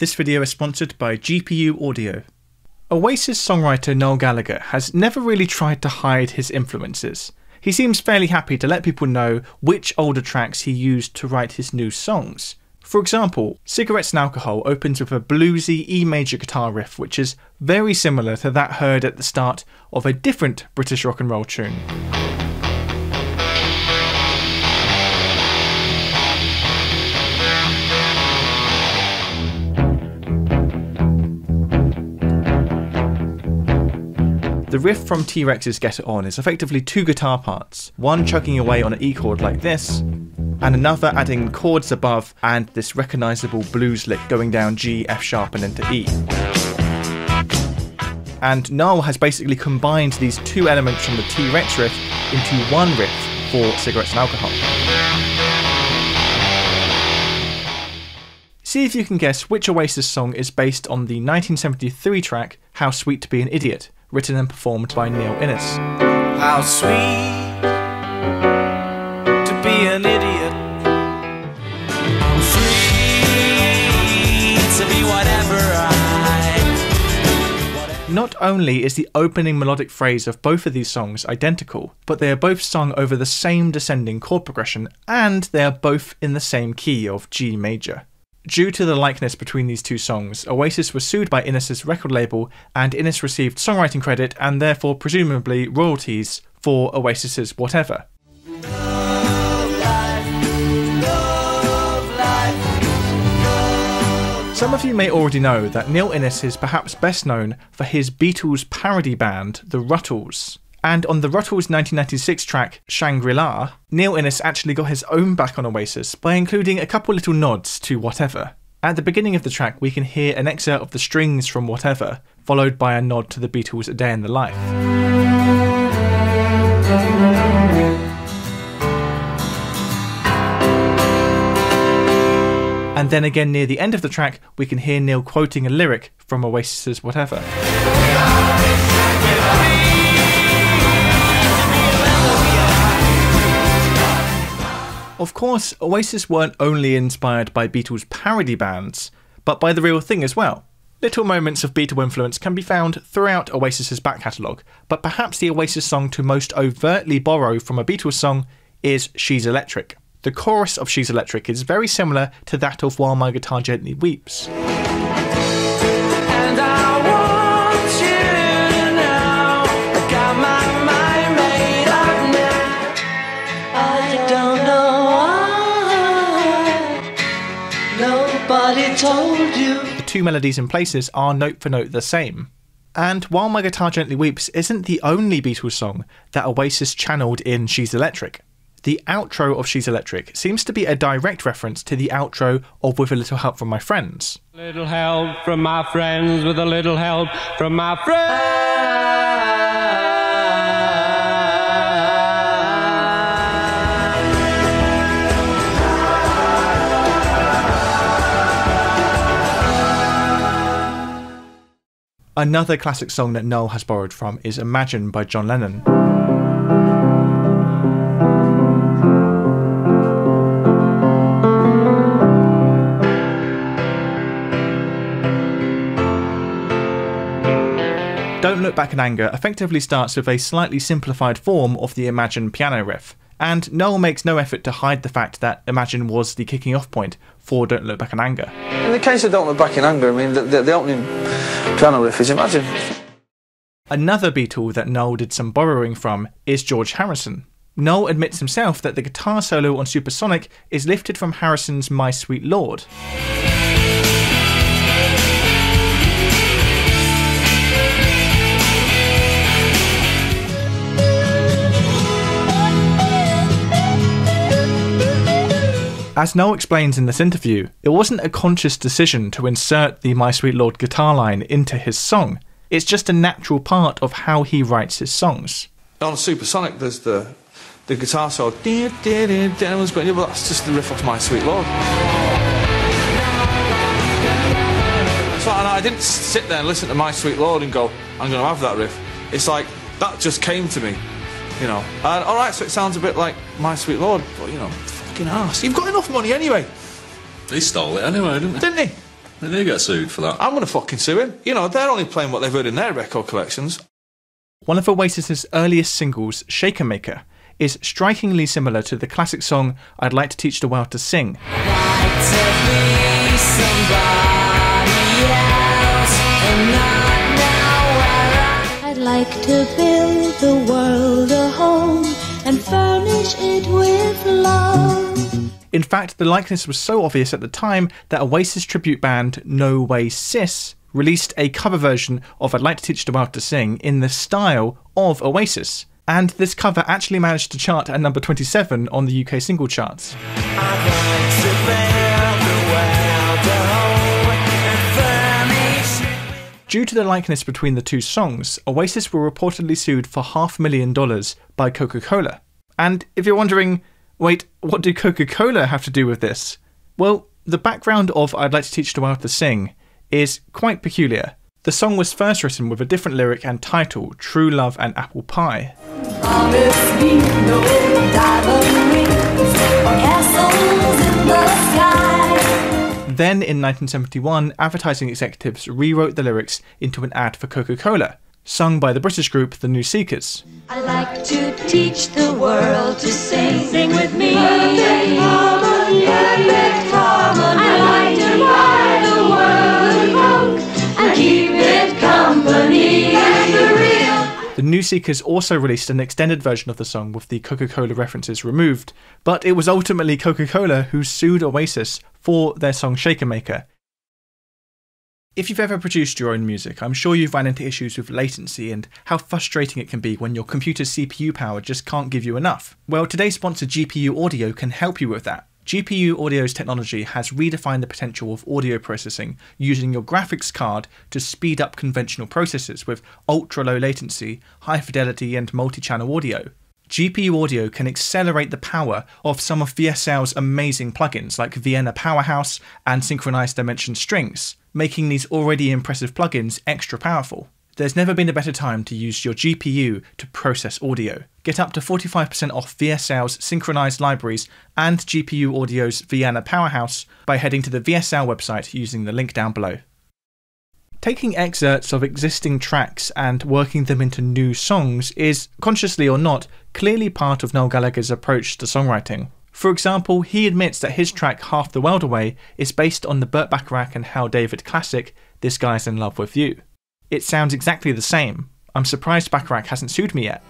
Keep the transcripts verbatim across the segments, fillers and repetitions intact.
This video is sponsored by G P U Audio. Oasis songwriter Noel Gallagher has never really tried to hide his influences. He seems fairly happy to let people know which older tracks he used to write his new songs. For example, Cigarettes and Alcohol opens with a bluesy E major guitar riff which is very similar to that heard at the start of a different British rock and roll tune. The riff from T-Rex's Get It On is effectively two guitar parts, one chugging away on an E chord like this, and another adding chords above and this recognisable blues lick going down G, F sharp and into E. And Noel has basically combined these two elements from the T-Rex riff into one riff for Cigarettes and Alcohol. See if you can guess which Oasis song is based on the nineteen seventy-three track How Sweet to Be an Idiot, written and performed by Neil Innes. How sweet to be an idiot. I'm free to be whatever I... Whatever. Not only is the opening melodic phrase of both of these songs identical, but they are both sung over the same descending chord progression, and they are both in the same key of G major. Due to the likeness between these two songs, Oasis was sued by Innes' record label, and Innes received songwriting credit and therefore presumably royalties for Oasis's Whatever. Love life, love life, love. Some of you may already know that Neil Innes is perhaps best known for his Beatles parody band, The Rutles. And on the Rutles' nineteen ninety-six track, Shangri-La, Neil Innes actually got his own back on Oasis by including a couple little nods to Whatever. At the beginning of the track, we can hear an excerpt of the strings from Whatever, followed by a nod to the Beatles' A Day in the Life. And then again near the end of the track, we can hear Neil quoting a lyric from Oasis's Whatever. Of course, Oasis weren't only inspired by Beatles parody bands, but by the real thing as well. Little moments of Beatle influence can be found throughout Oasis's back catalogue, but perhaps the Oasis song to most overtly borrow from a Beatles song is She's Electric. The chorus of She's Electric is very similar to that of While My Guitar Gently Weeps. And I want you now. I got my mind made up now. I don't know. Nobody told you. The two melodies and places are note for note the same. And While My Guitar Gently Weeps isn't the only Beatles song that Oasis channelled in She's Electric. The outro of She's Electric seems to be a direct reference to the outro of With a Little Help from My Friends. Little help from my friends, with a little help from my friends. Another classic song that Noel has borrowed from is Imagine by John Lennon. Don't Look Back in Anger effectively starts with a slightly simplified form of the Imagine piano riff, and Noel makes no effort to hide the fact that Imagine was the kicking off point for Don't Look Back in Anger. In the case of Don't Look Back in Anger, I mean, the, the, the opening piano riff is Imagine. Another Beatle that Noel did some borrowing from is George Harrison. Noel admits himself that the guitar solo on Supersonic is lifted from Harrison's My Sweet Lord. As Noel explains in this interview, it wasn't a conscious decision to insert the My Sweet Lord guitar line into his song. It's just a natural part of how he writes his songs. On Supersonic, there's the, the guitar solo. That's just the riff of My Sweet Lord. So, and I didn't sit there and listen to My Sweet Lord and go, I'm going to have that riff. It's like, that just came to me, you know. And all right, so it sounds a bit like My Sweet Lord, but, you know... Ass. You've got enough money anyway. He stole it anyway, didn't he? Didn't he? They do get sued for that. I'm going to fucking sue him. You know, they're only playing what they've heard in their record collections. One of Oasis's earliest singles, Shaker Maker, is strikingly similar to the classic song I'd Like to Teach the World to Sing. I'd like to build the world a home and furnish it with love. In fact, the likeness was so obvious at the time that Oasis tribute band No Way Sis released a cover version of I'd Like to Teach the World to Sing in the style of Oasis. And this cover actually managed to chart at number twenty-seven on the U K single charts. Due to the likeness between the two songs, Oasis were reportedly sued for half a million dollars by Coca Cola. And if you're wondering, wait, what do Coca Cola have to do with this? Well, the background of I'd Like to Teach the World to Sing is quite peculiar. The song was first written with a different lyric and title, True Love and Apple Pie. Honestly, no diamond rings or castles in the sky. Then in nineteen seventy-one, advertising executives rewrote the lyrics into an ad for Coca-Cola, sung by the British group The New Seekers. I like to teach the world to sing, sing with me. Perfect harmony, perfect harmony. I like to buy the world with funk and keep company. The New Seekers also released an extended version of the song with the Coca-Cola references removed, but it was ultimately Coca-Cola who sued Oasis for their song Shaker Maker. If you've ever produced your own music, I'm sure you've run into issues with latency and how frustrating it can be when your computer's C P U power just can't give you enough. Well, today's sponsor G P U Audio can help you with that. G P U Audio's technology has redefined the potential of audio processing using your graphics card to speed up conventional processes with ultra-low latency, high fidelity and multi-channel audio. G P U Audio can accelerate the power of some of V S L's amazing plugins like Vienna Powerhouse and Synchronized Dimension Strings, making these already impressive plugins extra powerful. There's never been a better time to use your G P U to process audio. Get up to forty-five percent off V S L's synchronized libraries and G P U Audio's Vienna Powerhouse by heading to the V S L website using the link down below. Taking excerpts of existing tracks and working them into new songs is, consciously or not, clearly part of Noel Gallagher's approach to songwriting. For example, he admits that his track Half the World Away is based on the Burt Bacharach and Hal David classic This Guy's In Love With You. It sounds exactly the same. I'm surprised Bacharach hasn't sued me yet.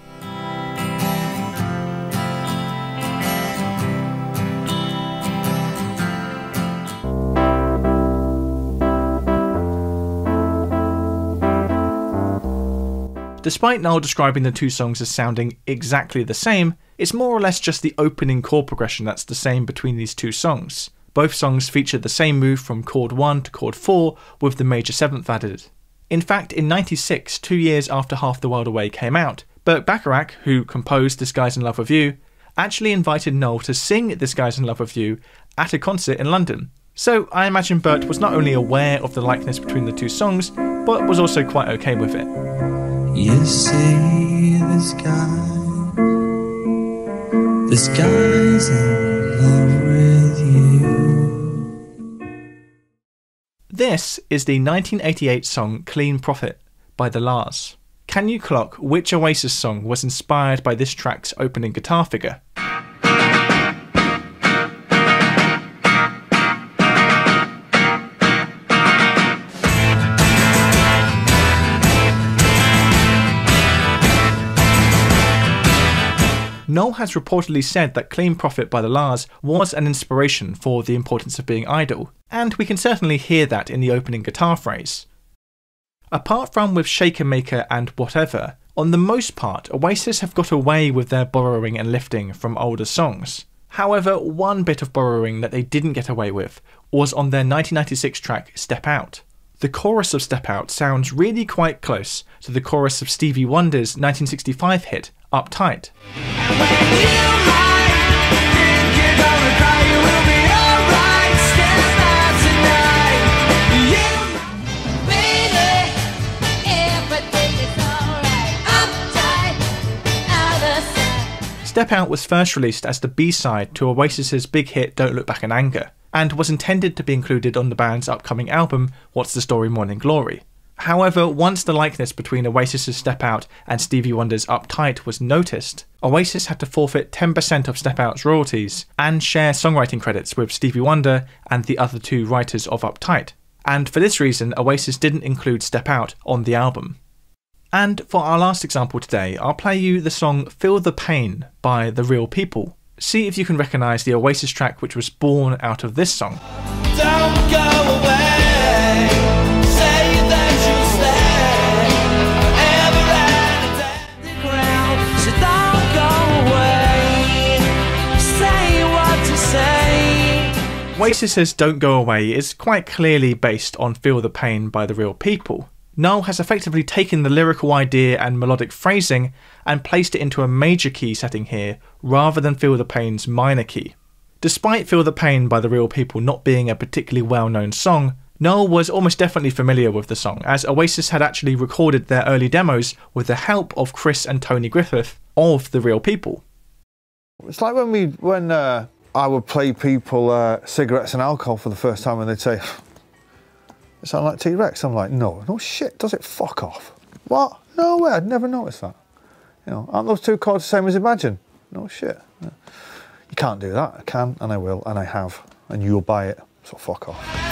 Despite Noel describing the two songs as sounding exactly the same, it's more or less just the opening chord progression that's the same between these two songs. Both songs feature the same move from chord one to chord four, with the major seventh added. In fact, in ninety-six, two years after Half the World Away came out, Burt Bacharach, who composed This Guy's In Love With You, actually invited Noel to sing This Guy's In Love With You at a concert in London. So I imagine Burt was not only aware of the likeness between the two songs, but was also quite okay with it. You see this guy, this guy's in love with you. This is the nineteen eighty-eight song Clean Profit by The Lars. Can you clock which Oasis song was inspired by this track's opening guitar figure? Noel has reportedly said that Clean Profit by The Lars was an inspiration for The Importance of Being Idle, and we can certainly hear that in the opening guitar phrase. Apart from with Shaker Maker and Whatever, on the most part Oasis have got away with their borrowing and lifting from older songs. However, one bit of borrowing that they didn't get away with was on their nineteen ninety-six track Step Out. The chorus of Step Out sounds really quite close to the chorus of Stevie Wonder's nineteen sixty-five hit Uptight. Step Step Out was first released as the B-side to Oasis's big hit Don't Look Back in Anger, and was intended to be included on the band's upcoming album What's the Story Morning Glory. However, once the likeness between Oasis's Step Out and Stevie Wonder's Uptight was noticed, Oasis had to forfeit ten percent of Step Out's royalties and share songwriting credits with Stevie Wonder and the other two writers of Uptight. And for this reason, Oasis didn't include Step Out on the album. And for our last example today, I'll play you the song Feel the Pain by The Real People. See if you can recognise the Oasis track which was born out of this song. Don't go away. Oasis's Don't Go Away is quite clearly based on Feel the Pain by The Real People. Noel has effectively taken the lyrical idea and melodic phrasing and placed it into a major key setting here, rather than Feel the Pain's minor key. Despite Feel the Pain by The Real People not being a particularly well-known song, Noel was almost definitely familiar with the song, as Oasis had actually recorded their early demos with the help of Chris and Tony Griffith of The Real People. It's like when we... when. Uh... I would play people uh, cigarettes and alcohol for the first time, and they'd say, "It sounds like T-Rex." I'm like, "No, no shit, does it? Fuck off! What? No way! I'd never noticed that. You know, aren't those two chords the same as Imagine? No shit. No. You can't do that. I can, and I will, and I have, and you'll buy it. So fuck off."